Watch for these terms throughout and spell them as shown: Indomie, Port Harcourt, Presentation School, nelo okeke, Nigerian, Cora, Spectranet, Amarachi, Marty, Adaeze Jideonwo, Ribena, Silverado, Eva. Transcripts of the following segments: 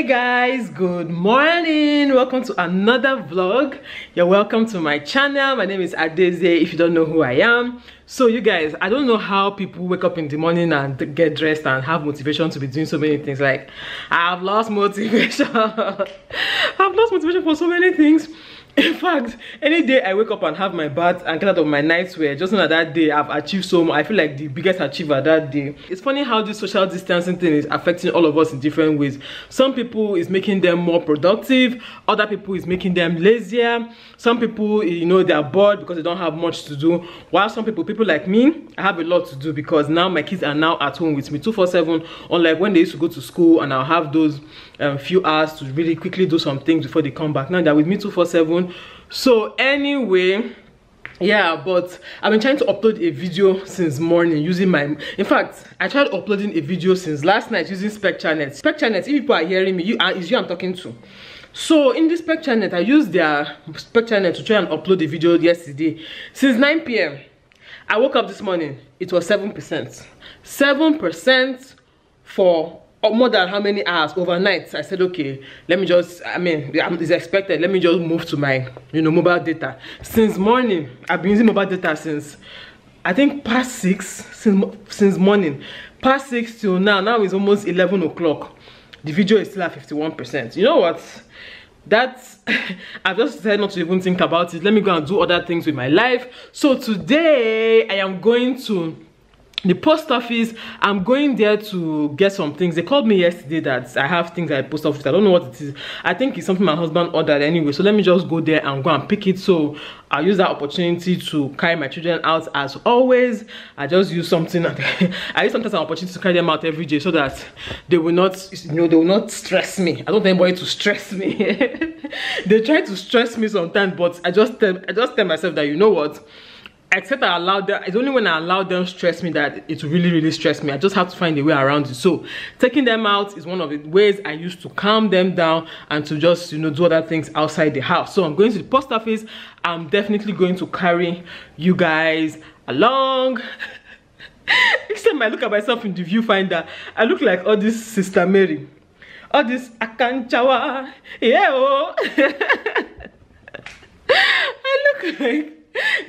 Hey guys, good morning. Welcome to another vlog. You're welcome to my channel. My name is Adaeze, if you don't know who I am. So you guys, I don't know how people wake up in the morning and get dressed and have motivation to be doing so many things. Like, I've lost motivation. I've lost motivation for so many things. In fact, any day I wake up and have my bath and get out of my nightwear, just know that day I've achieved so much. I feel like the biggest achiever that day. It's funny how this social distancing thing is affecting all of us in different ways. Some people is making them more productive, other people is making them lazier. Some people, you know, they are bored because they don't have much to do. While some people like me, I have a lot to do because now my kids are now at home with me 24/7. Unlike when they used to go to school and I'll have those few hours to really quickly do some things before they come back. Now they're with me 24/7. So anyway, yeah, but I've been trying to upload a video since morning using my, in fact, I tried uploading a video since last night using Spectranet. Spectranet, if people are hearing me, it's you I'm talking to. So in this Spectranet, I used their Spectranet to try and upload a video yesterday. Since 9 p.m. I woke up this morning, it was 7%. 7% for more than how many hours overnight. I said, okay, let me just, I mean, it's expected, let me just move to my, you know, mobile data. Since morning I've been using mobile data since I think past 6, since morning, past 6 till now. It's almost 11 o'clock. The video is still at 51%. You know what, that's I've just decided not to even think about it. Let me go and do other things with my life. So today I am going to the post office. I'm going there to get some things. They called me yesterday that I have things at the post office. I don't know what it is. I think it's something my husband ordered anyway. So let me just go there and go and pick it. So I use that opportunity to carry my children out as always. I just use something. I use sometimes an opportunity to carry them out every day so that they will not, you know, they will not stress me. I don't want anybody to stress me. They try to stress me sometimes, but I just tell myself that, you know what, except I allow them, it's only when I allow them stress me that it really stress me. I just have to find a way around it. So taking them out is one of the ways I used to calm them down and to just, you know, do other things outside the house. So I'm going to the post office. I'm definitely going to carry you guys along. Next time I look at myself in the viewfinder, I look like all this Sister Mary, all this Akanchawa. Yeah, oh. I look like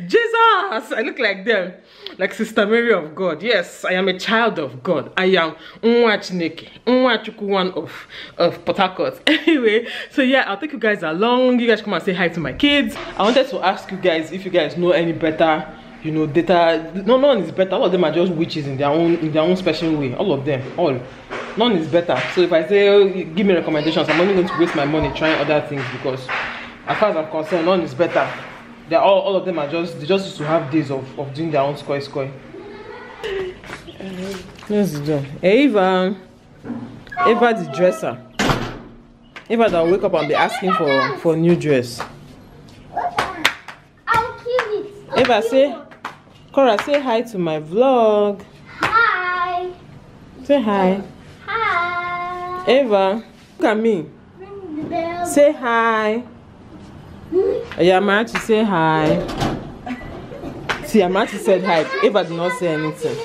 Jesus. I look like them, like Sister Mary of God. Yes, I am a child of God. I am one of Port Harcourt. Anyway, so yeah, I'll take you guys along. You guys come and say hi to my kids. I wanted to ask you guys if you guys know any better, you know, data. No, none is better. All of them are just witches in their own special way. All of them, all. None is better. So if I say, oh, give me recommendations, I'm only going to waste my money trying other things, because as far as I'm concerned, none is better. They're all of them are just, they just used to have days of doing their own skoy. Let's do Eva. Eva the dresser. Eva that wake up and be asking for new dress. Eva, say, Cora, say hi to my vlog. Hi. Say hi. Hi. Eva, look at me. Ring the bell. Say hi. Yeah, Marty, say hi. See, Marty said hi. Eva did not say anything.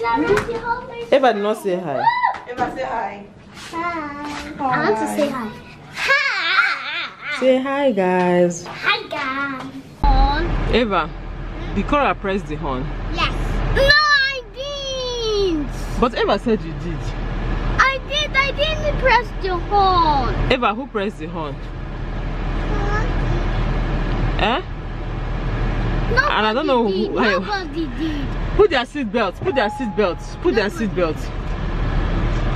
Eva did not say hi. Eva, say hi. Hi. I want to say hi. Hi. Say hi, guys. Hi, guys. Eva, did Cora press the horn? Yes. No, I didn't. But Eva said you did. I did. I didn't press the horn. Eva, who pressed the horn? Eh? And I don't know who. Nobody did. Put their seat belts. Put their seat belts. Put their seat belts.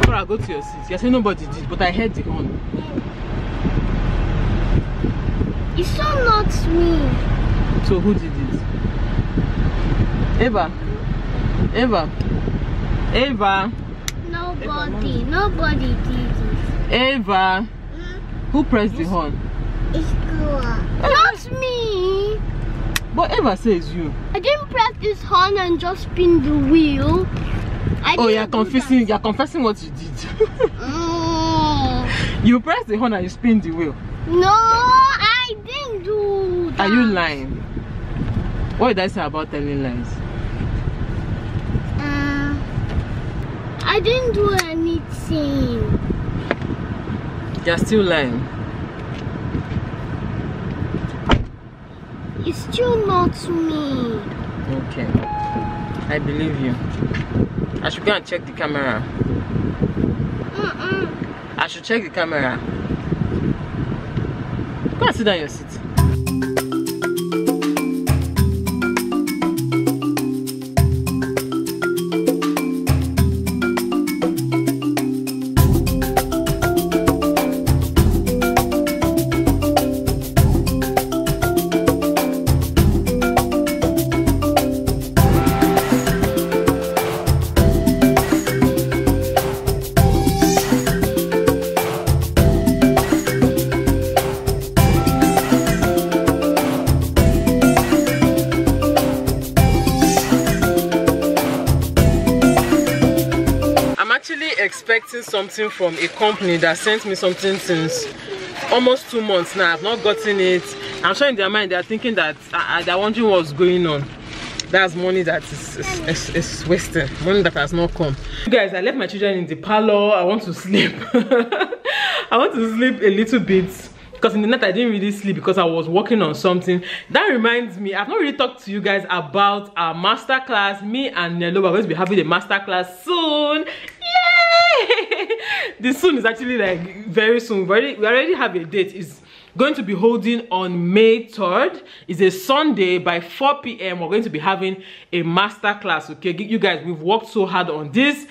Cora, go to your seat. You say nobody did, but I heard the horn. It's so not me. So who did it? Eva. Eva. Eva. Nobody. Nobody did it. Eva. Who pressed the horn? It's Cora. Not me. But Eva says you. I didn't press his horn and just spin the wheel. Oh, you're confessing. You're confessing what you did. You press the horn and you spin the wheel. No, I didn't do that. Are you lying? What did I say about telling lies? I didn't do anything. They are still lying. It's still not me. Okay. I believe you. I should go and check the camera. I should check the camera. Go and sit down in your seat. Expecting something from a company that sent me something since almost 2 months now. I've not gotten it. I'm sure in their mind they are thinking that they're wondering what's going on. That's money that is wasted, money that has not come. You guys, I left my children in the parlor. I want to sleep. I want to sleep a little bit because in the night I didn't really sleep because I was working on something. That reminds me, I've not really talked to you guys about our masterclass. Me and Nelo are going to be having a masterclass soon. The soon is actually like very soon. We already have a date. It's going to be holding on May 3rd. It's a Sunday by 4 p.m. We're going to be having a master class. Okay, you guys, we've worked so hard on this.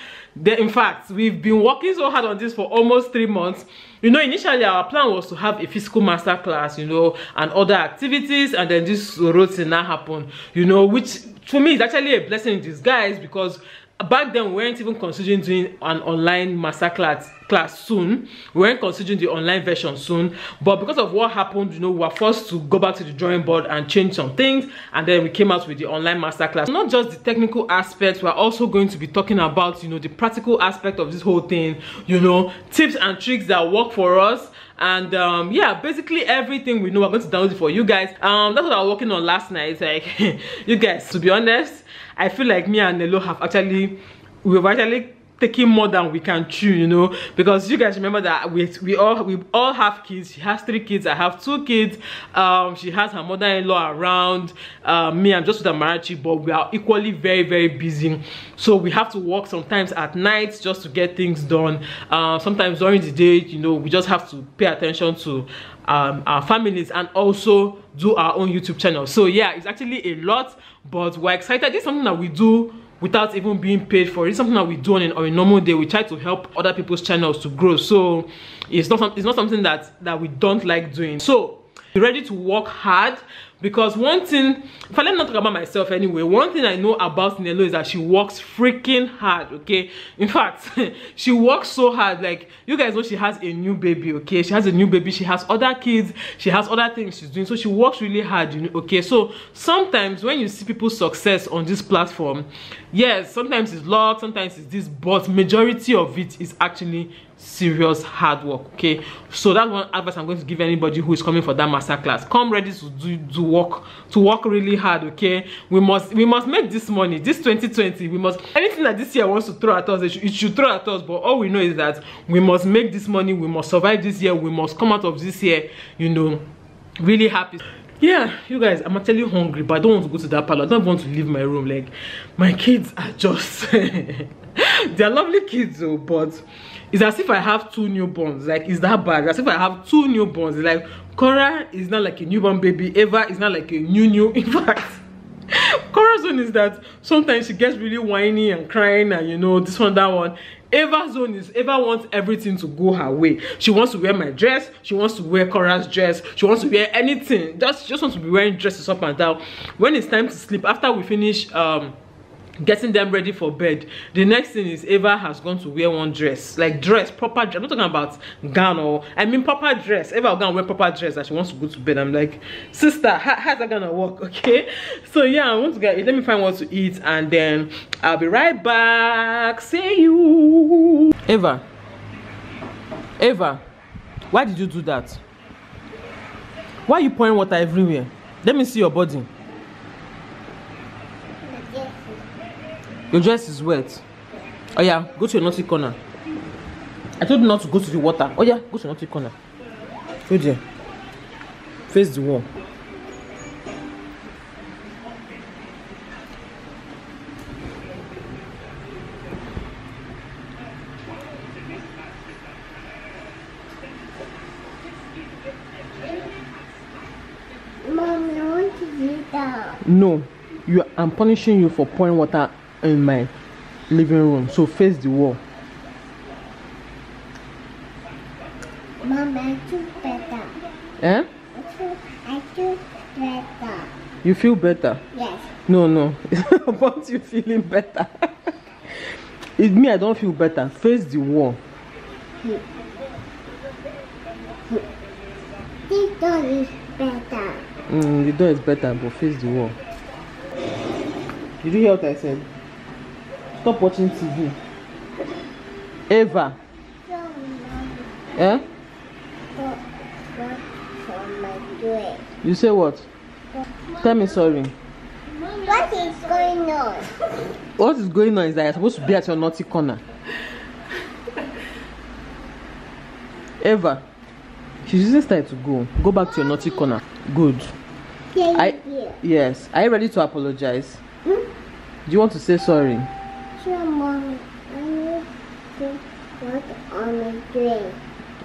In fact, we've been working so hard on this for almost 3 months. You know, initially our plan was to have a physical master class, you know, and other activities, and then this routine now happened, you know, which to me is actually a blessing in disguise because back then we weren't even considering doing an online masterclass soon. We weren't considering the online version soon, but because of what happened, you know, we were forced to go back to the drawing board and change some things, and then we came out with the online masterclass. Not just the technical aspects, we're also going to be talking about, you know, the practical aspect of this whole thing, you know, tips and tricks that work for us. And yeah, basically everything we know, we're going to download it for you guys. That's what I was working on last night. Like, you guys, to be honest, I feel like me and Nelo have actually, we've actually taken more than we can chew, you know, because you guys remember that we all have kids. She has 3 kids, I have 2 kids. She has her mother-in-law around. Me, I'm just with Amarachi, but we are equally very, very busy, so we have to work sometimes at night just to get things done. Sometimes during the day, you know, we just have to pay attention to our families and also do our own YouTube channel. So yeah, it's actually a lot, but we're excited. This is something that we do without even being paid for. It's something that we do on a normal day. We try to help other people's channels to grow, so it's not something that we don't like doing. So be ready to work hard, because one thing, if I let me not talk about myself anyway, one thing I know about Nelo is that she works freaking hard. Okay, in fact, she works so hard. Like, you guys know she has a new baby. Okay, she has a new baby, she has other kids, she has other things she's doing, so she works really hard, you know. Okay, so sometimes when you see people's success on this platform, yes, sometimes it's luck, sometimes it's this, but majority of it is actually serious hard work. Okay, so that's one advice I'm going to give anybody who is coming for that master class. Come ready to work really hard. Okay, we must make this money. This 2020, we must, anything that this year wants to throw at us, it should throw at us, but all we know is that we must make this money, we must survive this year, we must come out of this year, you know, really happy. Yeah, you guys, I'm actually hungry, but I don't want to go to that parlor. I don't want to leave my room. Like, my kids are just they're lovely kids though, but it's as if I have 2 newborns. Like, it's that bad. As if I have 2 newborns. It's like, Cora is not like a newborn baby. Eva is not like a new. In fact, Cora's own is that sometimes she gets really whiny and crying, and you know, this one, that one. Eva's own is, Eva wants everything to go her way. She wants to wear my dress, she wants to wear Cora's dress, she wants to wear anything. Just wants to be wearing dresses up and down. When it's time to sleep, after we finish getting them ready for bed, the next thing is Eva has gone to wear one dress, like dress, proper dress. I'm not talking about gown, or I mean proper dress. Eva gonna wear proper dress that she wants to go to bed. I'm like, sister, how's that gonna work? Okay, so yeah, I want to let me find what to eat, and then I'll be right back. See you. Eva, why did you do that? Why are you pouring water everywhere? Let me see your body. Your dress is wet. Oh yeah, go to your naughty corner. I told you not to go to the water. Oh yeah, go to the corner. Oh dear. Face the wall. Mom, I want to do that. No, I'm punishing you for pouring water in my living room. So face the wall. Mom, I feel better. Eh? I feel better. You feel better? Yes. No. It's not about you feeling better. It's me, I don't feel better. Face the wall. The door is better. The door is better, but face the wall. Did you hear what I said? Stop watching TV. Eva. Eh? You say what? Tell me sorry. What is going on? What is going on is that you're supposed to be at your naughty corner. Eva, she's using style to go. Go back to your naughty corner. Good. Thank you. Yes. Are you ready to apologize? Hmm? Do you want to say sorry? Sure, Mommy. I need to work on my brain.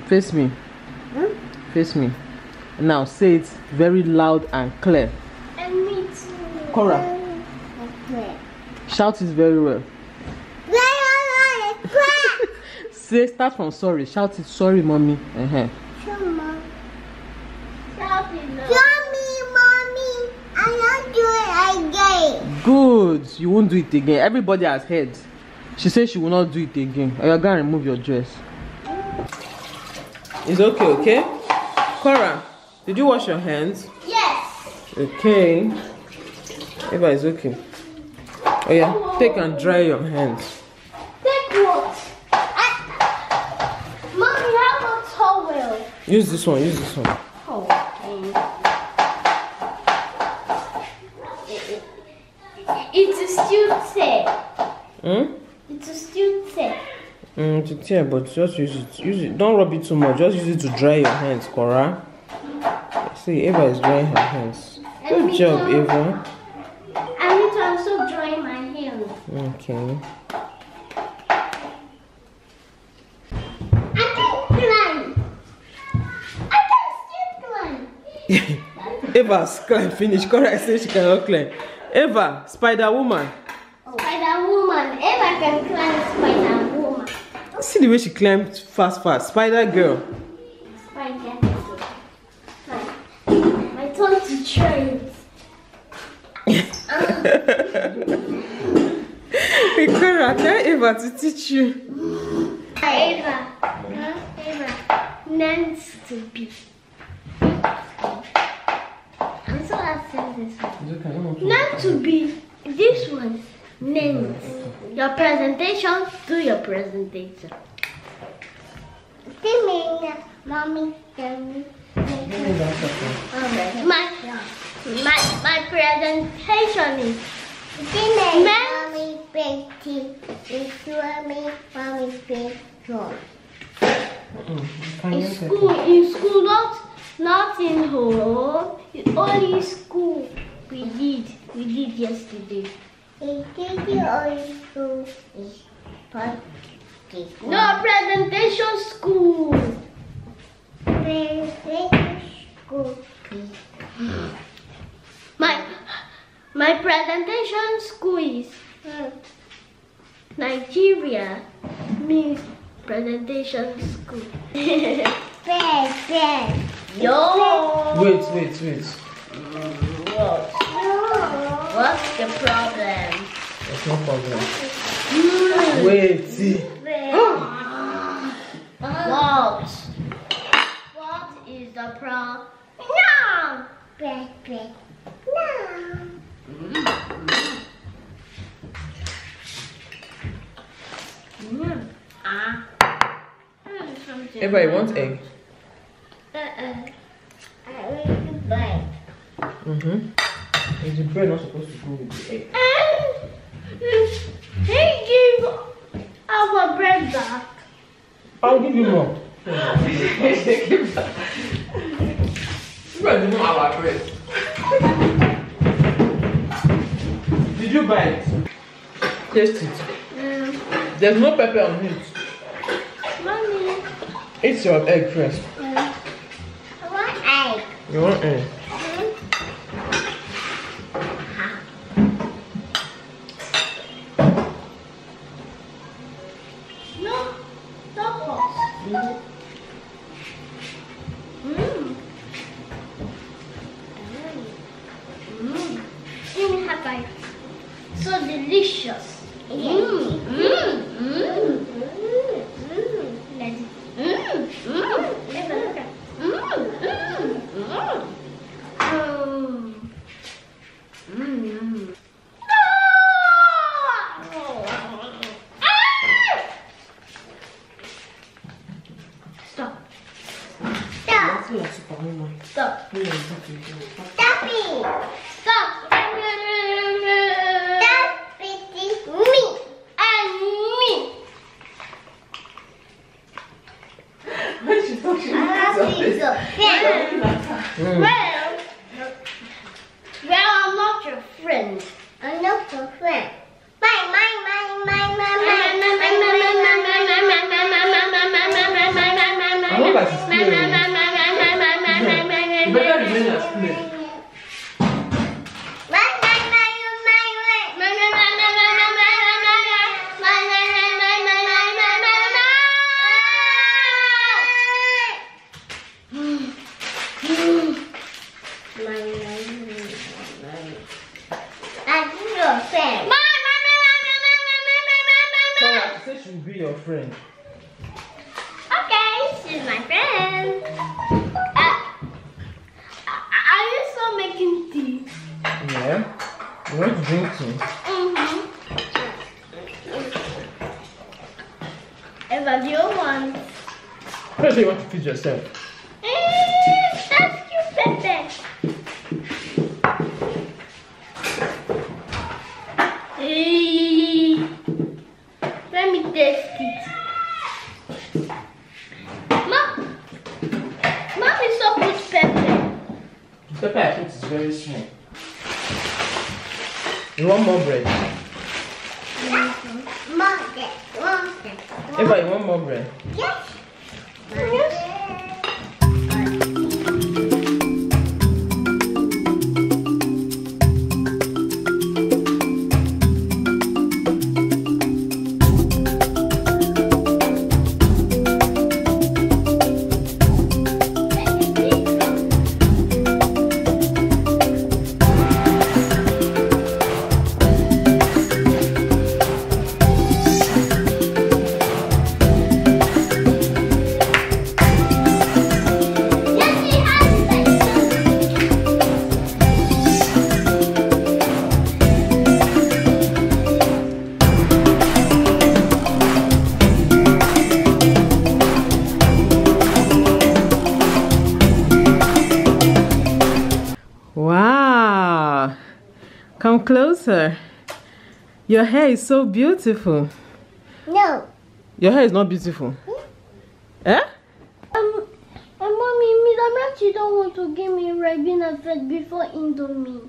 Face me. Hmm? Face me. Now say it very loud and clear. And me too. Cora. Shout it very well. Say start from sorry. Shout it sorry, Mommy. Shout it now. Mommy, I won't do it again. Good. You won't do it again. Everybody has heard. She says she will not do it again. You're gonna remove your dress. It's okay, okay? Cora, did you wash your hands? Yes. Okay. Eva is okay. Oh yeah, take and dry your hands. Take what? Mommy, how about towel? Use this one, use this one. Oh, it's a stupid. It's a stupid. Yeah, but just use it. Don't rub it too much. Just use it to dry your hands, Cora. See, Eva is drying her hands. Good job, Eva. I need to also dry my hands. Okay. I can climb. Eva's climb finished. Cora says she cannot climb. Eva, Spider Woman. Oh. Spider Woman. Eva can climb Spider Woman. See the way she climbed fast. Spider girl. Spider girl. My tongue to try it. Cora, tell Eva to teach you. Eva. Huh? Eva. Nan's to be. I'm so upset this one. Nan to be. This one. Names. Your presentation, do your presentation. Mommy, my presentation is in school, not in home. Only school we did yesterday. No, presentation school. My presentation school is Nigeria means presentation school. Yo. Wait. What's the problem? It's no problem. Wait, see. What is the problem? No! No! Everybody wants egg? I want to bite. Is the bread not supposed to go with the egg? He gave our bread back. I'll give you more. Did you buy it? Taste it. Mm. There's no pepper on it. Mommy. It's your egg first. Mm. I want egg. You want egg? Closer. Your hair is so beautiful. No. Your hair is not beautiful. Hmm? Eh? Mommy, Miss Amachi don't want to give me regular bread before Indomie.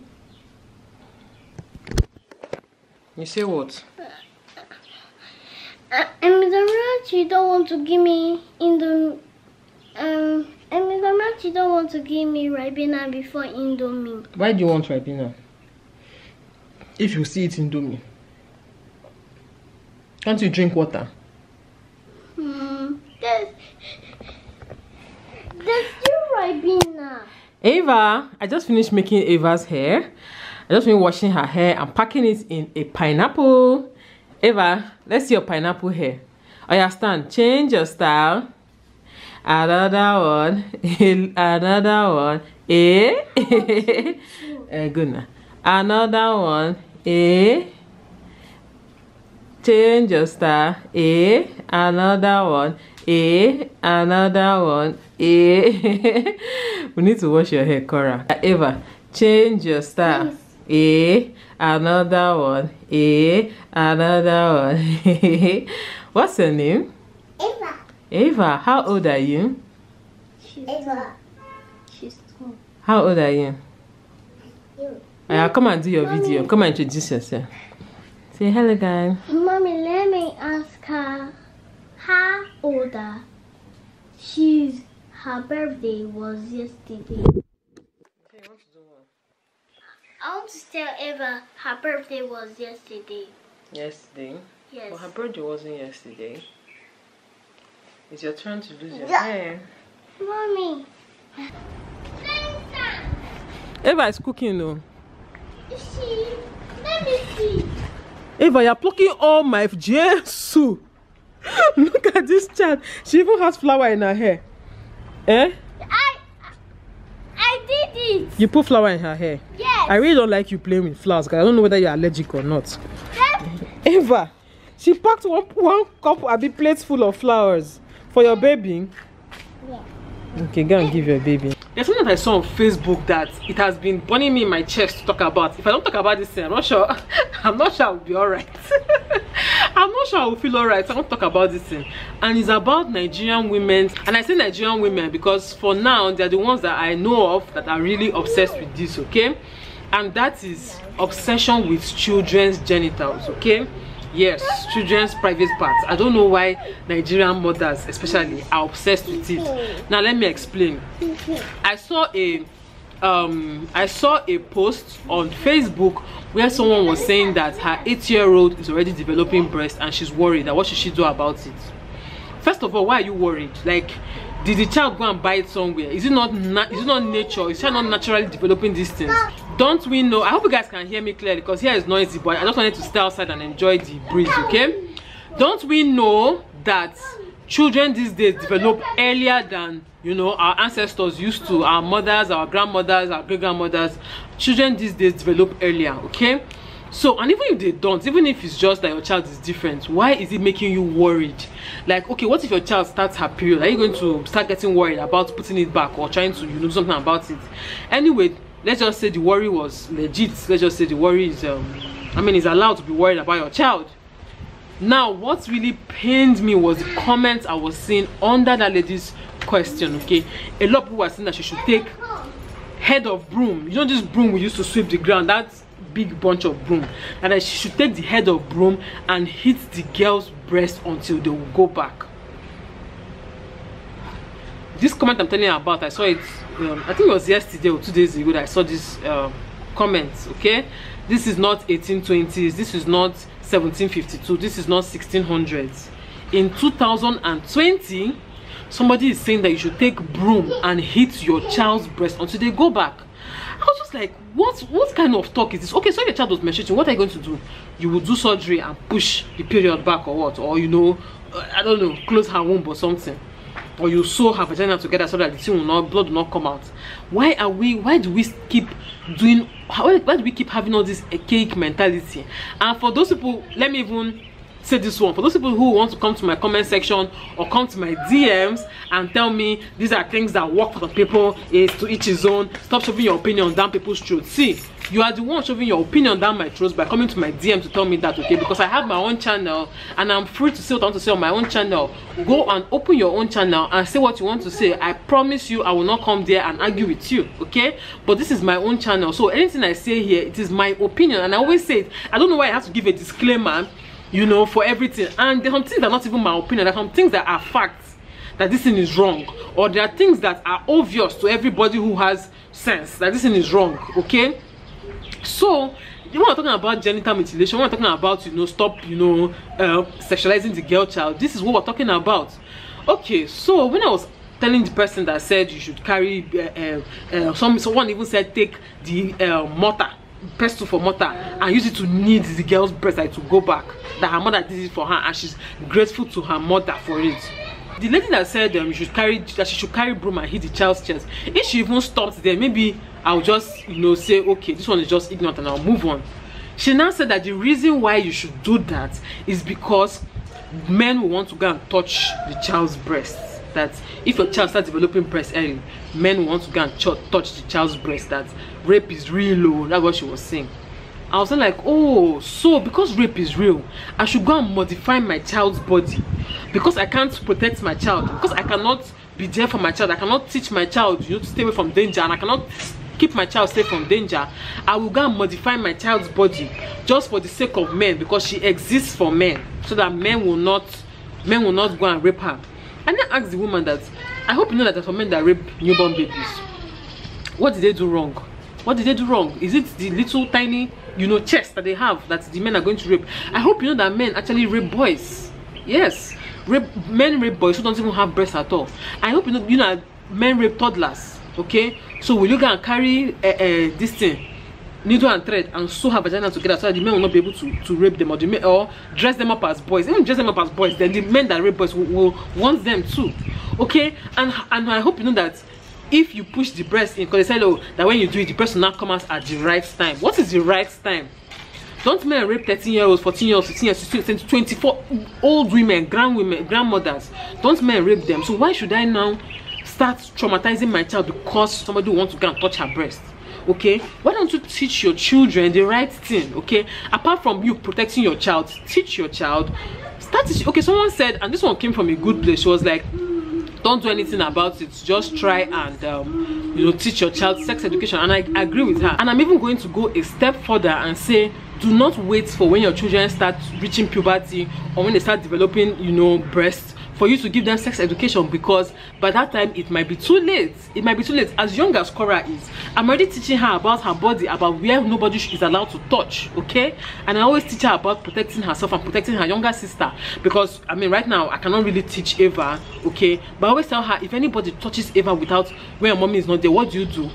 You say what? Miss Amachi don't want to give me Indomie. And Miss Amachi don't want to give me Ribena before Indomie. Why do you want Ribena? If you see it in Indomie, can't you drink water? There's still Ribena. Eva, I just finished making Eva's hair. I just finished washing her hair and packing it in a pineapple. Eva, let's see your pineapple hair. Oh yeah, stand. Change your style. Another one. Another one. Eh? Good now. Another one, eh? Change your style, eh? Another one, eh? Another one, eh? We need to wash your hair, Cora. Eva, change your style, eh? Another one, eh? Another one. What's your name? Eva. Eva, how old are you? She's 2. How old are you? Come and do your Mommy. Video. Come and introduce yourself. Say hello, guys. Mommy, let me ask her how old she's. Her birthday was yesterday. Okay, I want to do what? I want to tell Eva her birthday was yesterday. Yesterday? Yes. Well, her birthday wasn't yesterday. It's your turn to lose your hair. Mommy. Eva is cooking though. She? Let me see. Eva, you're plucking all my Jesus. Look at this child. She even has flour in her hair. Eh? I did it. You put flour in her hair? Yes. I really don't like you playing with flowers because I don't know whether you're allergic or not. Eva, she packed one cup a big plate full of flowers for your baby. Yeah. Okay, go and give your baby. There's something that I saw on Facebook that it has been burning me in my chest to talk about. If I don't talk about this thing, I'm not sure. I'm not sure I'll be alright. I'm not sure I will feel alright. I won't talk about this thing. And it's about Nigerian women. And I say Nigerian women because for now, they're the ones that I know of that are really obsessed with this, okay? And that is obsession with children's genitals, okay? Yes, children's private parts. I don't know why Nigerian mothers especially are obsessed with it. Now let me explain. I saw a post on Facebook where someone was saying that her 8-year-old is already developing breasts and she's worried. That what should she do about it? First of all, why are you worried? Like, did the child go and buy it somewhere? Is it not nature? Is she not naturally developing these things? Don't we know? I hope you guys can hear me clearly because here is noisy, but I just wanted to stay outside and enjoy the breeze, okay? Don't we know that children these days develop earlier than, you know, our ancestors used to, our mothers, our grandmothers, our great-grandmothers? Children these days develop earlier, okay? So, and even if they don't, even if it's just that your child is different, why is it making you worried? Like, okay, what if your child starts her period? Are you going to start getting worried about putting it back or trying to, you know, do something about it? Anyway, let's just say the worry was legit. Let's just say the worry is, I mean, it's allowed to be worried about your child. Now, what really pained me was the comments I was seeing under that lady's question, okay? A lot of people were saying that she should take head of broom. You know this broom we used to sweep the ground, that big bunch of broom. And that she should take the head of broom and hit the girl's breast until they will go back. This comment I'm telling you about, I saw it, I think it was yesterday or 2 days ago that I saw this comment, okay? This is not 1820s, this is not 1752, this is not 1600s. In 2020, somebody is saying that you should take broom and hit your child's breast until they go back. I was just like, what kind of talk is this? Okay, so your child was menstruating, what are you going to do? You will do surgery and push the period back or what? Or, you know, I don't know, close her womb or something. Or you sew her vagina together so that the thing will not, blood will not come out. Why do we keep having all this archaic mentality? And for those people, let me even say this one, for those people who want to come to my comment section or come to my DMs and tell me these are things that work for the people, is to each his own. Stop shoving your opinion down people's throats. See, you are the one shoving your opinion down my throats by coming to my DM to tell me that, okay? Because I have my own channel and I'm free to say what I want to say on my own channel. Go and open your own channel and say what you want to say. I promise you I will not come there and argue with you, okay? But this is my own channel, so anything I say here, it is my opinion. And I always say it. I don't know why I have to give a disclaimer, you know, for everything. And there are some things that are not even my opinion. There are some things that are facts, that this thing is wrong. Or there are things that are obvious to everybody who has sense, that this thing is wrong, okay? So, you know, we're talking about genital mutilation, we're talking about, you know, stop, you know, sexualizing the girl child. This is what we're talking about. Okay, so when I was telling the person that said you should carry, someone even said take the mortar, pestle for mortar, and use it to knead the girl's breast, like, to go back, that her mother did it for her and she's grateful to her mother for it. The lady that said she should carry broom and hit the child's chest, if she even stopped there, maybe I'll just, you know, say okay, this one is just ignorant and I'll move on. She now said that the reason why you should do that is because men will want to go and touch the child's breasts. That if your child starts developing breasts early, men want to go and touch the child's breast, that rape is real low. That's what she was saying. I was like, oh, so because rape is real, I should go and modify my child's body because I can't protect my child, because I cannot be there for my child, I cannot teach my child, to stay away from danger, and I cannot keep my child safe from danger, I will go and modify my child's body just for the sake of men, because she exists for men, so that men will not go and rape her. And I asked the woman that, I hope you know that there are men that rape newborn babies. What did they do wrong? What did they do wrong? Is it the little tiny, chest that they have that the men are going to rape? I hope you know that men actually rape boys. Yes, men rape boys who don't even have breasts at all. I hope you know men rape toddlers. Okay, so will you go and carry this thing, needle and thread, and sew her vagina together so that the men will not be able to rape them, or dress them up as boys? Even dress them up as boys, then the men that rape boys will want them too. Okay, and I hope you know that if you push the breast in, because they say, oh, that when you do it, the breast will not come out at the right time. What is the right time? Don't men rape 13-year-olds, 14-year-olds, 15-year-olds, 16-year-olds, 24-year-old women, grandmothers? Don't men rape them? So why should I now start traumatizing my child because somebody wants to go and touch her breast? Okay, why don't you teach your children the right thing? Okay, apart from you protecting your child, teach your child. Okay, someone said, and this one came from a good place, she was like, don't do anything about it, just try and teach your child sex education. And I agree with her, and I'm even going to go a step further and say, do not wait for when your children start reaching puberty or when they start developing breasts for you to give them sex education, because by that time it might be too late. It might be too late. As young as Cora is, I'm already teaching her about her body, about where nobody is allowed to touch, okay? And I always teach her about protecting herself and protecting her younger sister, because I mean right now I cannot really teach Eva, okay? But I always tell her, if anybody touches Eva when your mommy is not there, what do you do?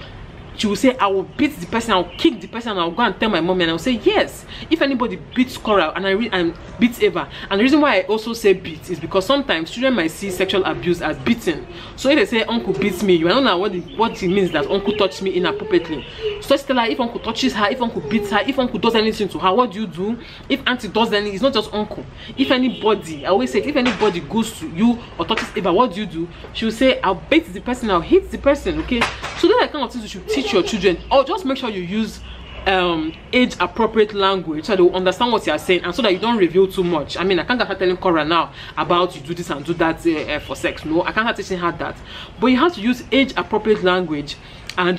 She will say, I will beat the person, I will kick the person, I will go and tell my mommy. And I will say, yes, if anybody beats Cora and beats Eva. And the reason why I also say beat is because sometimes children might see sexual abuse as beating. So if they say, uncle beats me, you don't know what it means that uncle touched me inappropriately. So tell her, if uncle touches her, if uncle beats her, if uncle does anything to her, what do you do? If auntie does anything, it's not just uncle. If anybody, I always say, if anybody goes to you or touches Eva, what do you do? She will say, I'll beat the person, I'll hit the person, okay? So those are kind of things you should teach your children, or just make sure you use age appropriate language so they will understand what you are saying, and so that you don't reveal too much. I mean, I can't start telling Cora now about you do this and do that for sex. No, I can't start teaching her that, but you have to use age appropriate language and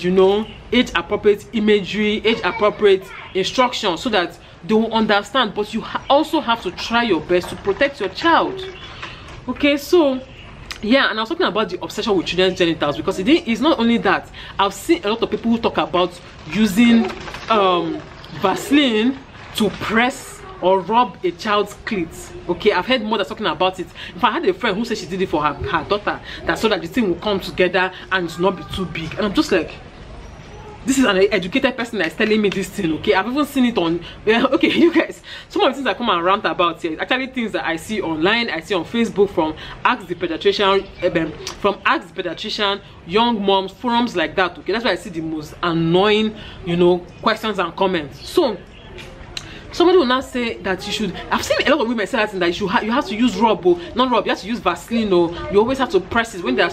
age appropriate imagery, age appropriate instruction, so that they will understand. But you also have to try your best to protect your child, okay? So yeah, and I was talking about the obsession with children's genitals, because it's not only that. I've seen a lot of people who talk about using Vaseline to press or rub a child's clit. Okay, I've heard mothers talking about it. In fact, I had a friend who said she did it for her daughter, that so that the thing will come together and not be too big. And I'm just like, this is an educated person that's telling me this thing, okay? I've even seen it on, okay, you guys, some of the things I come and rant about here, actually things that I see online, I see on Facebook from Ask the Pediatrician, Young Moms, forums like that, okay? That's why I see the most annoying, questions and comments. So, somebody will not say that you should. I've seen a lot of women say that you have to use you have to use Vaseline, or you always have to press it when you're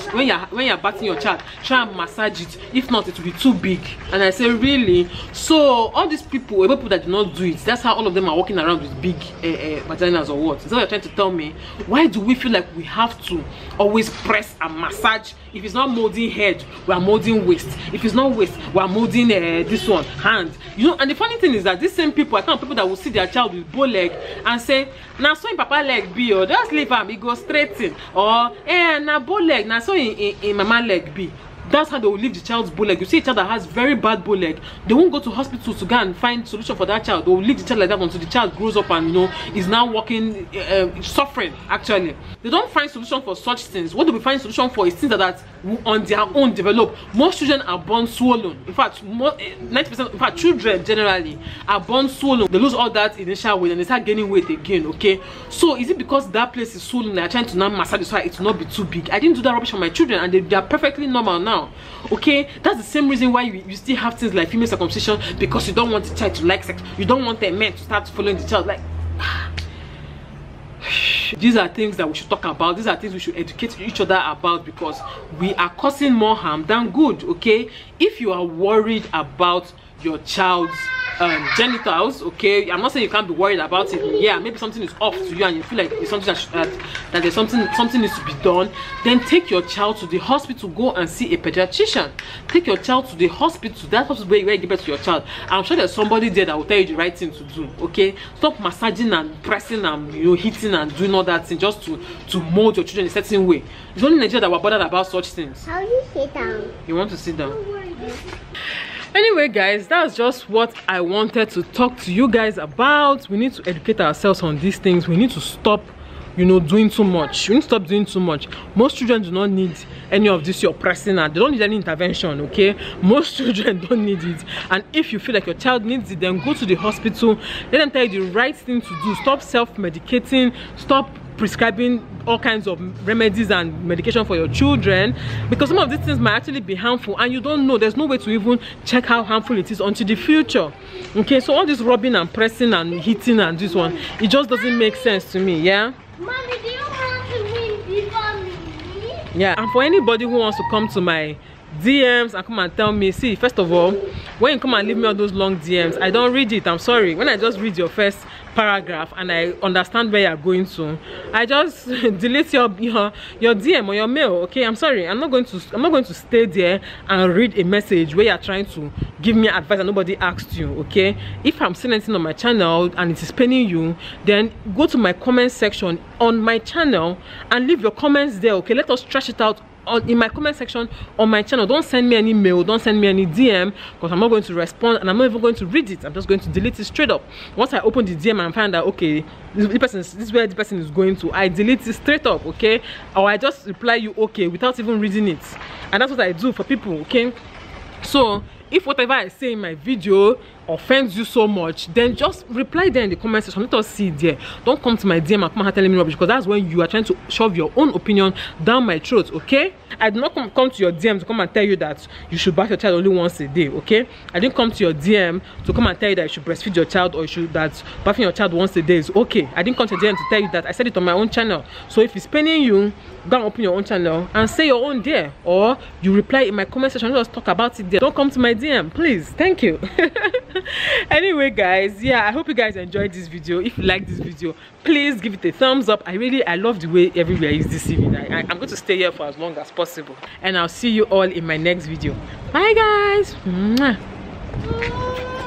bathing your child. Try and massage it. If not, it will be too big. And I say, really? So all these people that do not do it, that's how all of them are walking around with big vaginas or what? So you're trying to tell me, why do we feel like we have to always press and massage? If it's not molding head, we are molding waist. If it's not waist, we are molding this one hand. And the funny thing is that these same people, I can't people that will see their child with bow leg and say, now so in papa leg be, or just leave him, he goes straight in, or now bow leg, now so in mama leg be. That's how they will leave the child's bow leg. You see a child that has very bad bow leg, they won't go to hospital to go and find solution for that child. They will leave the child like that until the child grows up and is now walking, suffering actually. They don't find solution for such things. What do we find solution for is things that on their own develop. Most children are born swollen. In fact, 90% of our children generally are born swollen. They lose all that initial weight and they start gaining weight again, okay? So is it because that place is swollen they are trying to now massage it so it will not be too big? I didn't do that rubbish on my children, and they are perfectly normal now. Okay, that's the same reason why you still have things like female circumcision, because you don't want the child to like sex, you don't want the men to start following the child. Like, these are things that we should talk about, these are things we should educate each other about, because we are causing more harm than good, okay? If you are worried about your child's genitals, okay? I'm not saying you can't be worried about it. Yeah, maybe something is off to you and you feel like it's something that, that there's something needs to be done. Then take your child to the hospital. Go and see a pediatrician. Take your child to the hospital. That's where you give birth to your child. I'm sure there's somebody there that will tell you the right thing to do, okay? Stop massaging and pressing and, you know, hitting and doing all that thing just to mold your children in a certain way. It's only in Nigeria that we're bothered about such things. How do you sit down? You want to sit down? Anyway guys, that's just what I wanted to talk to you guys about. We need to educate ourselves on these things. We need to stop, you know, doing too much. You need to stop doing too much. Most children do not need any of this, you're pressing, and they don't need any intervention, okay? Most children don't need it. And if you feel like your child needs it, then go to the hospital. Let them tell you the right thing to do. Stop self-medicating. Stop prescribing all kinds of remedies and medication for your children, because some of these things might actually be harmful and you don't know. There's no way to even check how harmful it is until the future, okay? So all this rubbing and pressing and hitting and this one, it just doesn't make sense to me. Yeah, Mommy, do you want to win Mommy? Yeah, and for anybody who wants to come to my DMs and come and tell me, see, first of all, when you come and leave me all those long DMs, I don't read it. I'm sorry. When I just read your first paragraph and I understand where you're going to, I just delete your DM or your mail, okay? I'm sorry. I'm not going to stay there and read a message where you're trying to give me advice and nobody asked you, okay? If I'm saying anything on my channel and it is paining you, then go to my comment section on my channel and leave your comments there, okay? Let us trash it out in my comment section on my channel. Don't send me any mail, don't send me any DM, because I'm not going to respond and I'm not even going to read it. I'm just going to delete it straight up. Once I open the DM and find out, okay, this is where the person is going to, I delete it straight up, okay? Or I just reply you okay without even reading it. And that's what I do for people, okay? So if whatever I say in my video offends you so much, then just reply there in the comment section. Let us see there. Don't come to my DM and come and telling me rubbish, because that's when you are trying to shove your own opinion down my throat, okay? I did not come to your DM to come and tell you that you should bath your child only once a day, okay? I didn't come to your DM to come and tell you that you should breastfeed your child or you should, that bathing your child once a day is okay. I didn't come to your DM to tell you that. I said it on my own channel. So if it's paining you, go and open your own channel and say your own there, or you reply in my comment section. Let us talk about it there. Don't come to my DM, please. Thank you. Anyway guys, yeah, I hope you guys enjoyed this video. If you like this video, please give it a thumbs up. I love the way everywhere is this evening. I'm going to stay here for as long as possible, and I'll see you all in my next video. Bye guys. Mwah.